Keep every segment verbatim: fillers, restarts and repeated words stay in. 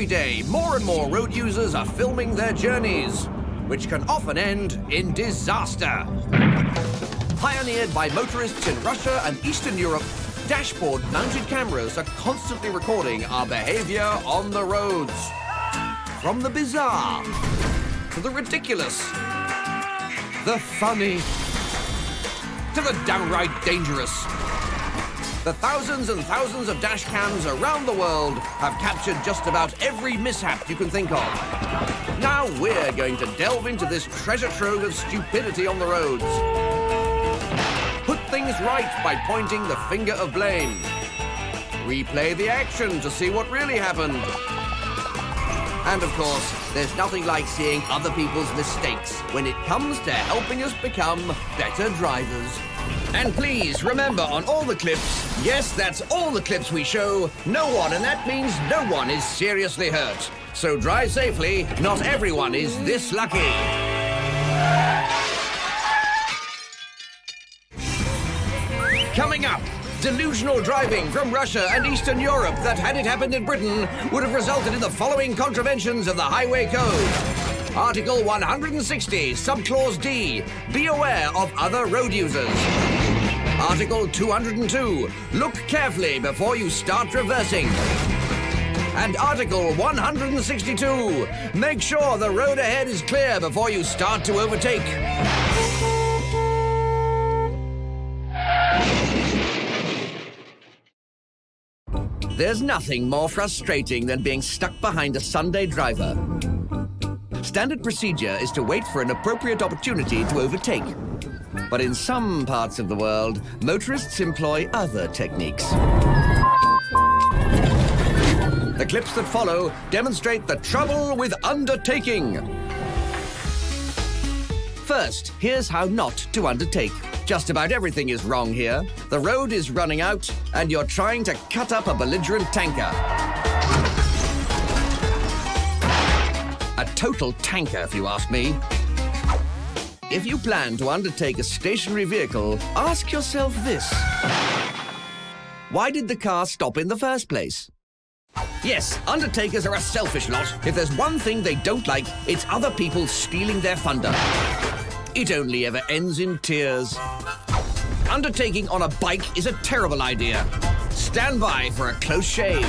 Every day, more and more road users are filming their journeys, which can often end in disaster. Pioneered by motorists in Russia and Eastern Europe, dashboard-mounted cameras are constantly recording our behavior on the roads. From the bizarre, to the ridiculous, the funny, to the downright dangerous. The thousands and thousands of dash cams around the world have captured just about every mishap you can think of. Now we're going to delve into this treasure trove of stupidity on the roads. Put things right by pointing the finger of blame. Replay the action to see what really happened. And of course, there's nothing like seeing other people's mistakes when it comes to helping us become better drivers. And please remember, on all the clips, yes, that's all the clips we show, no one, and that means no one, is seriously hurt. So drive safely, not everyone is this lucky. Coming up, delusional driving from Russia and Eastern Europe that, had it happened in Britain, would have resulted in the following contraventions of the Highway Code. Article one hundred sixty, subclause D, be aware of other road users. Article two hundred two, look carefully before you start reversing. And Article one hundred sixty-two, make sure the road ahead is clear before you start to overtake. There's nothing more frustrating than being stuck behind a Sunday driver. Standard procedure is to wait for an appropriate opportunity to overtake. But in some parts of the world, motorists employ other techniques. The clips that follow demonstrate the trouble with undertaking. First, here's how not to undertake. Just about everything is wrong here. The road is running out, and you're trying to cut up a belligerent tanker. A total tanker, if you ask me. If you plan to undertake a stationary vehicle, ask yourself this. Why did the car stop in the first place? Yes, undertakers are a selfish lot. If there's one thing they don't like, it's other people stealing their thunder. It only ever ends in tears. Undertaking on a bike is a terrible idea. Stand by for a close shave.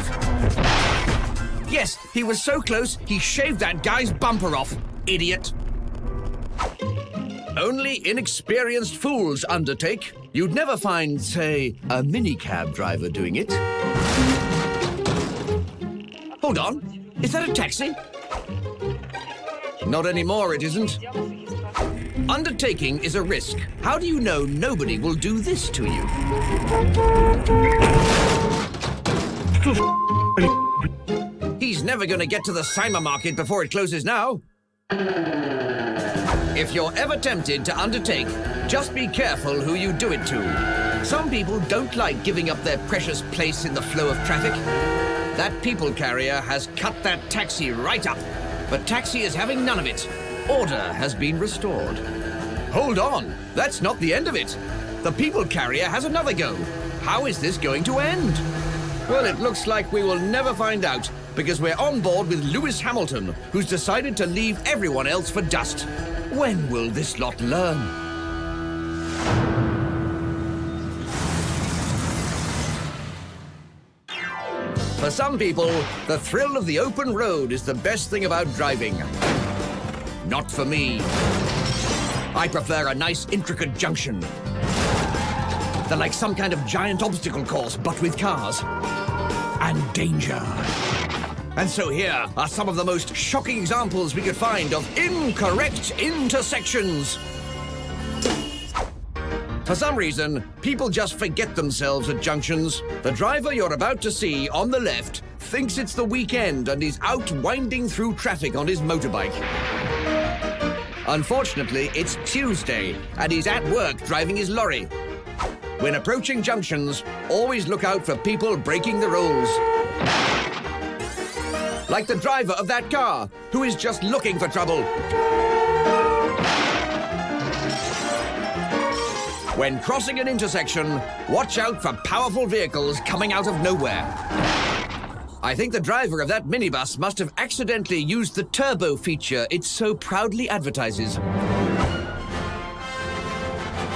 Yes, he was so close, he shaved that guy's bumper off. Idiot. Only inexperienced fools undertake. You'd never find, say, a minicab driver doing it. Hold on. Is that a taxi? Not anymore, it isn't. Undertaking is a risk. How do you know nobody will do this to you? He's never going to get to the Sima market before it closes now. If you're ever tempted to undertake, just be careful who you do it to. Some people don't like giving up their precious place in the flow of traffic. That people carrier has cut that taxi right up, but taxi is having none of it. Order has been restored. Hold on, that's not the end of it. The people carrier has another go. How is this going to end? Well, it looks like we will never find out, because we're on board with Lewis Hamilton, who's decided to leave everyone else for dust. When will this lot learn? For some people, the thrill of the open road is the best thing about driving. Not for me. I prefer a nice, intricate junction. They're like some kind of giant obstacle course, but with cars. And danger. And so here are some of the most shocking examples we could find of incorrect intersections. For some reason, people just forget themselves at junctions. The driver you're about to see on the left thinks it's the weekend and is out winding through traffic on his motorbike. Unfortunately, it's Tuesday and he's at work driving his lorry. When approaching junctions, always look out for people breaking the rules. Like the driver of that car, who is just looking for trouble. When crossing an intersection, watch out for powerful vehicles coming out of nowhere. I think the driver of that minibus must have accidentally used the turbo feature it so proudly advertises.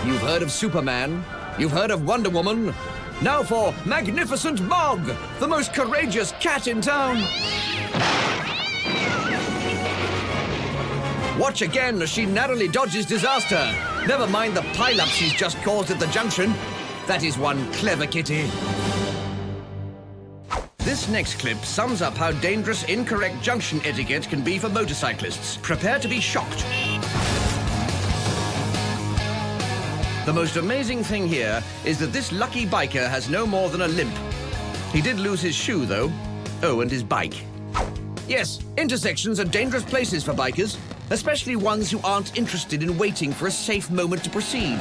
You've heard of Superman, you've heard of Wonder Woman. Now for Magnificent Mog, the most courageous cat in town. Watch again as she narrowly dodges disaster. Never mind the pile-up she's just caused at the junction. That is one clever kitty. This next clip sums up how dangerous incorrect junction etiquette can be for motorcyclists. Prepare to be shocked. The most amazing thing here is that this lucky biker has no more than a limp. He did lose his shoe, though. Oh, and his bike. Yes, intersections are dangerous places for bikers, especially ones who aren't interested in waiting for a safe moment to proceed.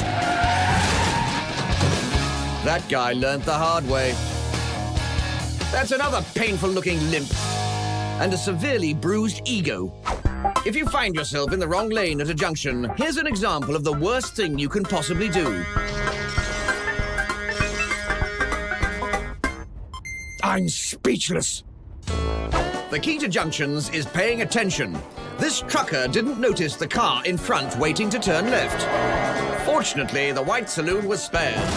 That guy learnt the hard way. That's another painful-looking limp and a severely bruised ego. If you find yourself in the wrong lane at a junction, here's an example of the worst thing you can possibly do. I'm speechless. The key to junctions is paying attention. This trucker didn't notice the car in front waiting to turn left. Fortunately, the white saloon was spared.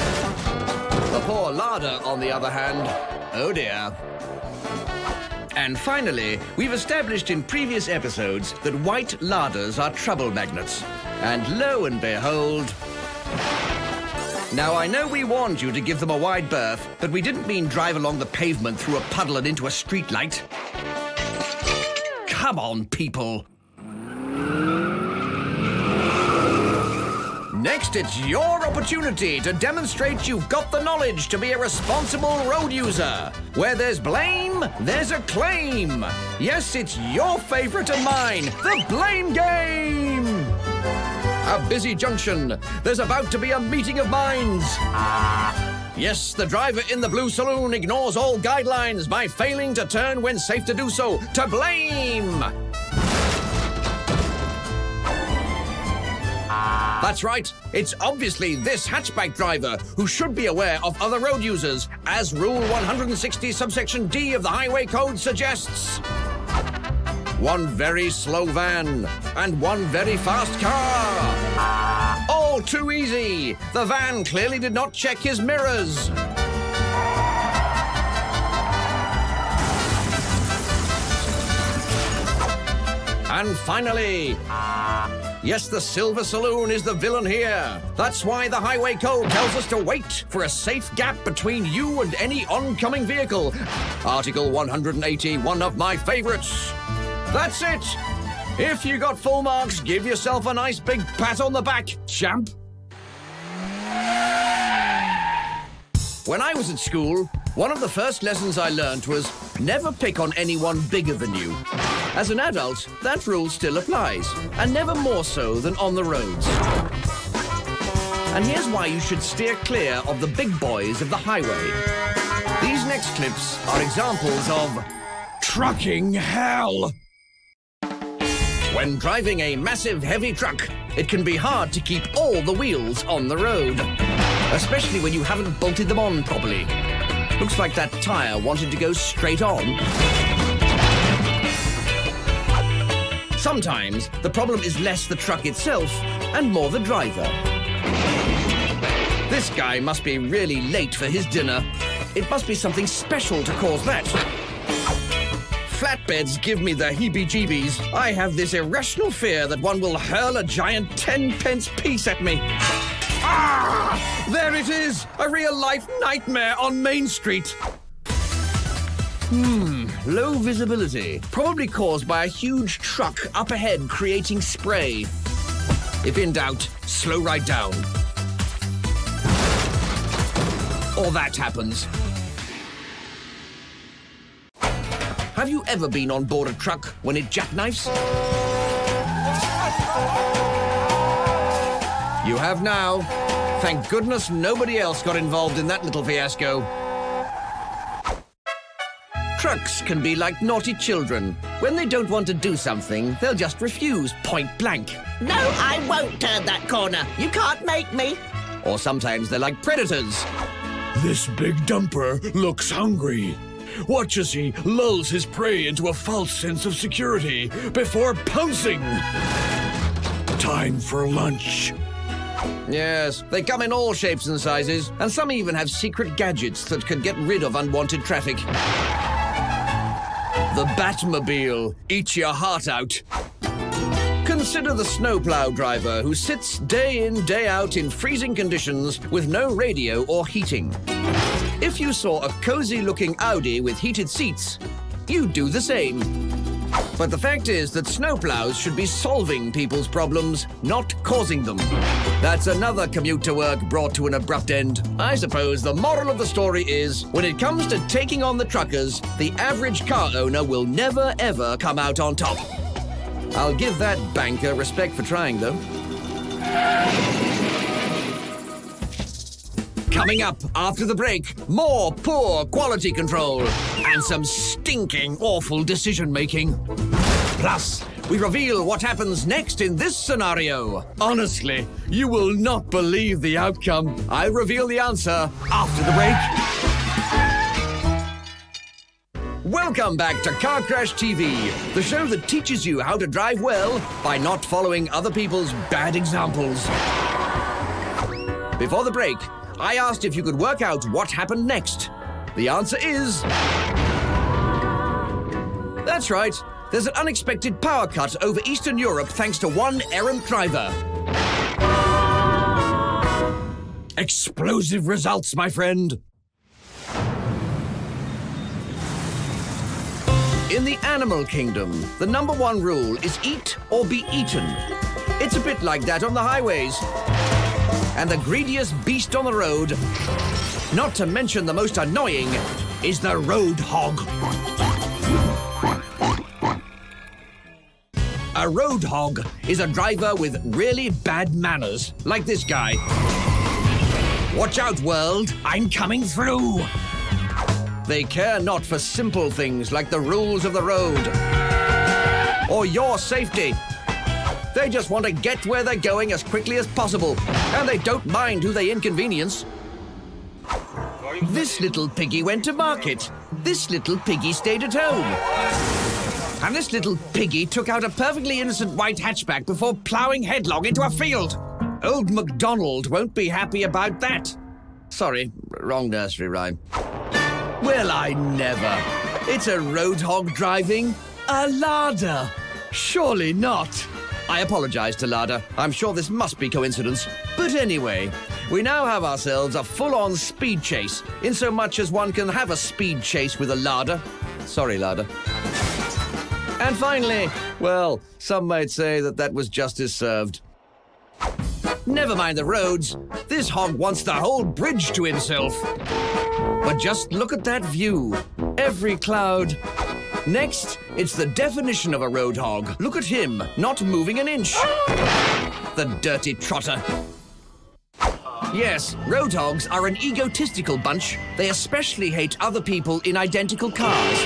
The poor Lada, on the other hand, oh dear. And finally, we've established in previous episodes that white Ladas are trouble magnets. And lo and behold... Now, I know we warned you to give them a wide berth, but we didn't mean drive along the pavement through a puddle and into a street light. Come on, people. Next, it's your opportunity to demonstrate you've got the knowledge to be a responsible road user. Where there's blame, there's a claim. Yes, it's your favorite and mine, the blame game. A busy junction. There's about to be a meeting of minds. Ah. Yes, the driver in the blue saloon ignores all guidelines by failing to turn when safe to do so. To blame. That's right, it's obviously this hatchback driver who should be aware of other road users, as Rule one hundred sixty subsection D of the Highway Code suggests. One very slow van and one very fast car. All too easy. The van clearly did not check his mirrors. And finally... Yes, the Silver Saloon is the villain here. That's why the Highway Code tells us to wait for a safe gap between you and any oncoming vehicle. Article one hundred eighty, one of my favorites. That's it. If you got full marks, give yourself a nice big pat on the back, champ. When I was at school, one of the first lessons I learned was never pick on anyone bigger than you. As an adult, that rule still applies, and never more so than on the roads. And here's why you should steer clear of the big boys of the highway. These next clips are examples of trucking hell. When driving a massive heavy truck, it can be hard to keep all the wheels on the road, especially when you haven't bolted them on properly. Looks like that tire wanted to go straight on. Sometimes, the problem is less the truck itself and more the driver. This guy must be really late for his dinner. It must be something special to cause that. Flatbeds give me the heebie-jeebies. I have this irrational fear that one will hurl a giant ten-pence piece at me. Ah! There it is! A real-life nightmare on Main Street. Hmm, low visibility, probably caused by a huge truck up ahead creating spray. If in doubt, slow right down. Or that happens. Have you ever been on board a truck when it jackknifes? You have now. Thank goodness nobody else got involved in that little fiasco. Trucks can be like naughty children. When they don't want to do something, they'll just refuse point blank. No, I won't turn that corner. You can't make me. Or sometimes they're like predators. This big dumper looks hungry. watch as he lulls his prey into a false sense of security before pouncing. Time for lunch. Yes, they come in all shapes and sizes, and some even have secret gadgets that can get rid of unwanted traffic. The Batmobile, eat your heart out. Consider the snowplow driver who sits day in, day out in freezing conditions with no radio or heating. If you saw a cozy-looking Audi with heated seats, you'd do the same. But the fact is that snowplows should be solving people's problems, not causing them. That's another commute to work brought to an abrupt end. I suppose the moral of the story is, when it comes to taking on the truckers, the average car owner will never, ever come out on top. I'll give that banker respect for trying, though. Coming up after the break, more poor quality control and some stinking awful decision-making. Plus, we reveal what happens next in this scenario. Honestly, you will not believe the outcome. I reveal the answer after the break. Welcome back to Car Crash T V, the show that teaches you how to drive well by not following other people's bad examples. Before the break, I asked if you could work out what happened next. The answer is... That's right. There's an unexpected power cut over Eastern Europe thanks to one errant driver. Explosive results, my friend. In the animal kingdom, the number one rule is eat or be eaten. It's a bit like that on the highways. And the greediest beast on the road, not to mention the most annoying, is the road hog. A road hog is a driver with really bad manners, like this guy. Watch out, world, I'm coming through. They care not for simple things like the rules of the road or your safety. They just want to get where they're going as quickly as possible, and they don't mind who they inconvenience. This little piggy went to market. This little piggy stayed at home. And this little piggy took out a perfectly innocent white hatchback before ploughing headlong into a field. Old MacDonald won't be happy about that. Sorry, wrong nursery rhyme. Well, I never. It's a roadhog driving a Lada. Surely not. I apologise to Lada. I'm sure this must be coincidence. But anyway, we now have ourselves a full-on speed chase, in so much as one can have a speed chase with a Lada. Sorry, Lada. And finally, well, some might say that that was justice served. Never mind the roads. This hog wants the whole bridge to himself. But just look at that view. Every cloud. Next, it's the definition of a road hog. Look at him, not moving an inch. The dirty trotter. Yes, road hogs are an egotistical bunch. They especially hate other people in identical cars.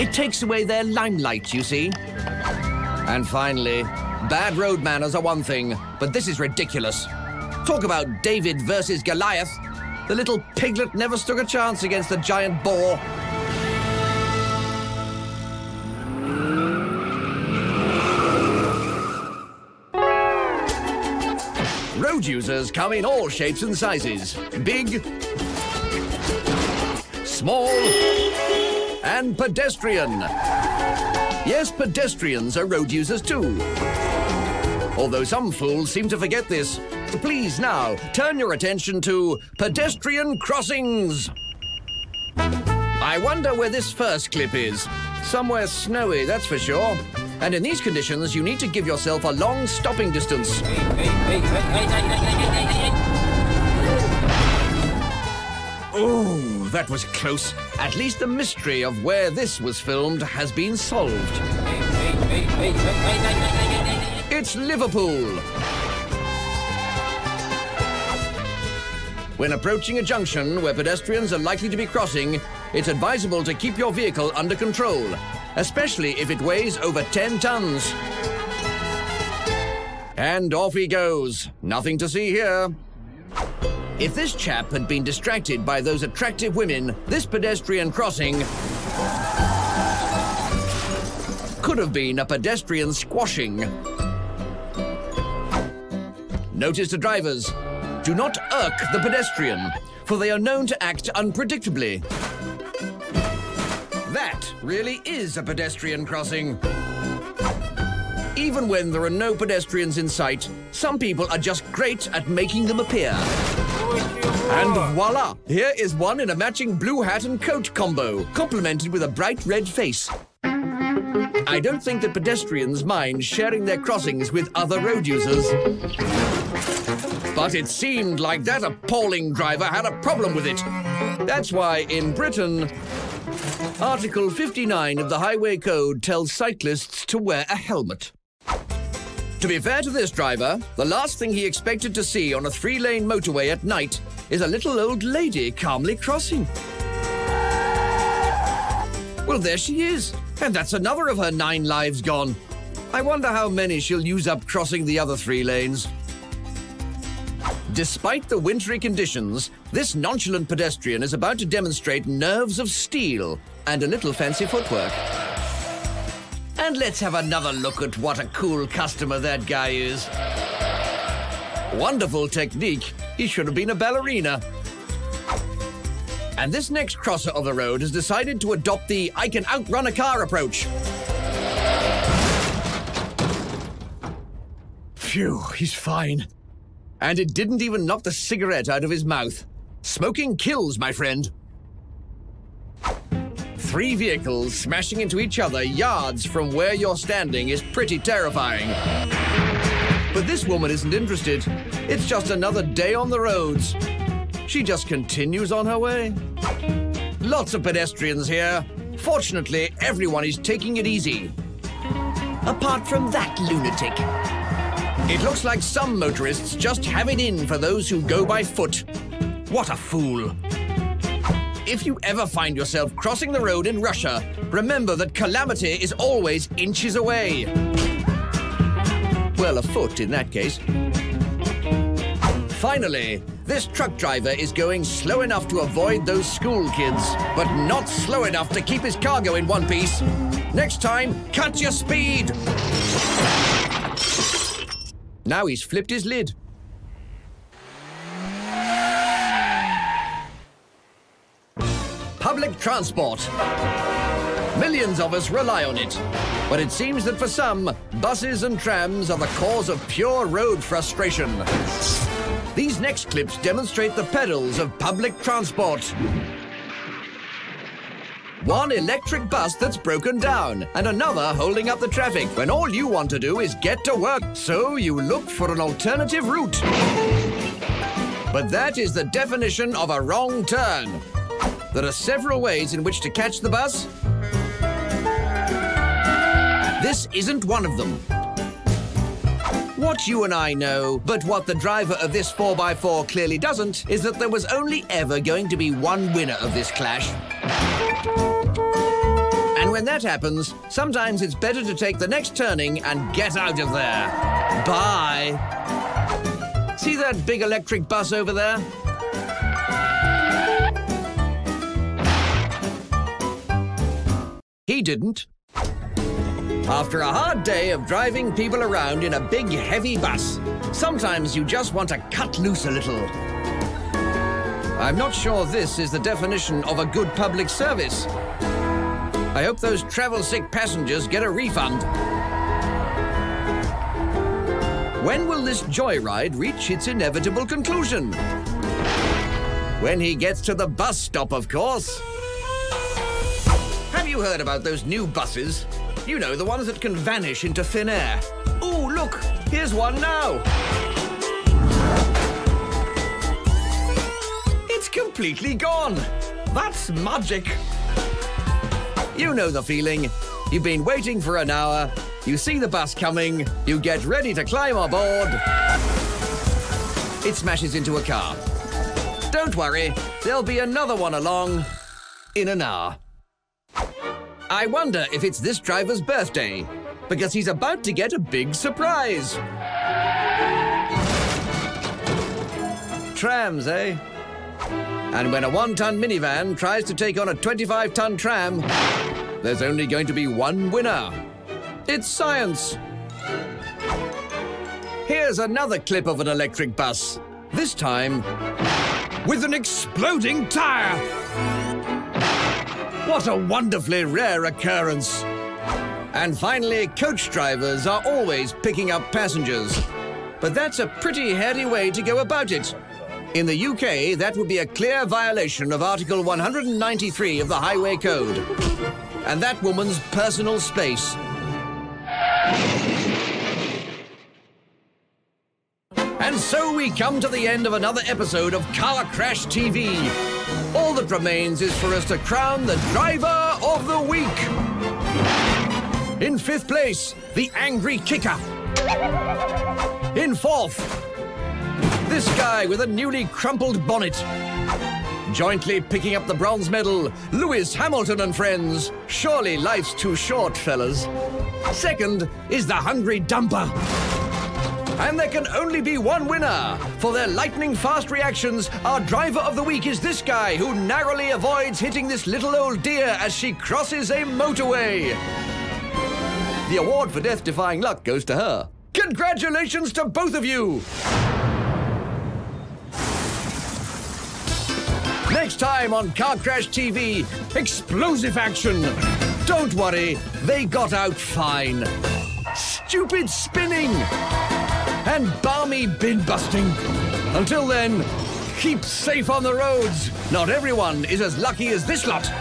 It takes away their limelight, you see. And finally, bad road manners are one thing, but this is ridiculous. Talk about David versus Goliath. The little piglet never stood a chance against the giant boar. Road users come in all shapes and sizes. Big, small, and pedestrian. Yes, pedestrians are road users too. Although some fools seem to forget this. Please now turn your attention to pedestrian crossings. I wonder where this first clip is. Somewhere snowy, that's for sure. And in these conditions, you need to give yourself a long stopping distance. Oh, that was close. At least the mystery of where this was filmed has been solved. It's Liverpool. When approaching a junction where pedestrians are likely to be crossing, it's advisable to keep your vehicle under control, especially if it weighs over ten tons. And off he goes. Nothing to see here. If this chap had been distracted by those attractive women, this pedestrian crossing could have been a pedestrian squashing. Notice to drivers, do not irk the pedestrian, for they are known to act unpredictably. That really is a pedestrian crossing. Even when there are no pedestrians in sight, some people are just great at making them appear. And voila! Here is one in a matching blue hat and coat combo, complemented with a bright red face. I don't think that pedestrians mind sharing their crossings with other road users. But it seemed like that appalling driver had a problem with it. That's why in Britain, Article fifty-nine of the Highway Code tells cyclists to wear a helmet. To be fair to this driver, the last thing he expected to see on a three-lane motorway at night is a little old lady calmly crossing. Well, there she is, and that's another of her nine lives gone. I wonder how many she'll use up crossing the other three lanes. Despite the wintry conditions, this nonchalant pedestrian is about to demonstrate nerves of steel and a little fancy footwork. And let's have another look at what a cool customer that guy is. Wonderful technique. He should have been a ballerina. And this next crosser of the road has decided to adopt the "I can outrun a car" approach. Phew, he's fine. And it didn't even knock the cigarette out of his mouth. Smoking kills, my friend. Three vehicles smashing into each other yards from where you're standing is pretty terrifying. But this woman isn't interested. It's just another day on the roads. She just continues on her way. Lots of pedestrians here. Fortunately, everyone is taking it easy. Apart from that lunatic. It looks like some motorists just have it in for those who go by foot. What a fool. If you ever find yourself crossing the road in Russia, remember that calamity is always inches away. Well, a foot in that case. Finally, this truck driver is going slow enough to avoid those school kids, but not slow enough to keep his cargo in one piece. Next time, cut your speed! Now he's flipped his lid. Public transport. Millions of us rely on it. But it seems that for some, buses and trams are the cause of pure road frustration. These next clips demonstrate the perils of public transport. One electric bus that's broken down and another holding up the traffic when all you want to do is get to work. So you look for an alternative route. But that is the definition of a wrong turn. There are several ways in which to catch the bus. This isn't one of them. What you and I know, but what the driver of this four by four clearly doesn't, is that there was only ever going to be one winner of this clash. And when that happens, sometimes it's better to take the next turning and get out of there. Bye. See that big electric bus over there? He didn't. After a hard day of driving people around in a big, heavy bus, sometimes you just want to cut loose a little. I'm not sure this is the definition of a good public service. I hope those travel-sick passengers get a refund. When will this joyride reach its inevitable conclusion? When he gets to the bus stop, of course. Have you heard about those new buses? You know, the ones that can vanish into thin air. Oh, look, here's one now. It's completely gone. That's magic. You know the feeling. You've been waiting for an hour. You see the bus coming. You get ready to climb aboard. It smashes into a car. Don't worry, there'll be another one along in an hour. I wonder if it's this driver's birthday, because he's about to get a big surprise. trams, eh? And when a one-ton minivan tries to take on a twenty-five-ton tram, there's only going to be one winner. It's science. Here's another clip of an electric bus, this time with an exploding tire. What a wonderfully rare occurrence. And finally, coach drivers are always picking up passengers. But that's a pretty hairy way to go about it. In the U K, that would be a clear violation of Article one hundred ninety-three of the Highway Code. And that woman's personal space. And so we come to the end of another episode of Car Crash T V. All that remains is for us to crown the Driver of the Week. In fifth place, the angry kicker. In fourth, this guy with a newly crumpled bonnet. Jointly picking up the bronze medal, Lewis Hamilton and friends. Surely life's too short, fellas. Second is the hungry dumper. And there can only be one winner. For their lightning-fast reactions, our Driver of the Week is this guy who narrowly avoids hitting this little old deer as she crosses a motorway. The award for death-defying luck goes to her. Congratulations to both of you! Next time on Car Crash T V, explosive action. Don't worry, they got out fine. Stupid spinning and balmy bin busting. Until then, keep safe on the roads. Not everyone is as lucky as this lot.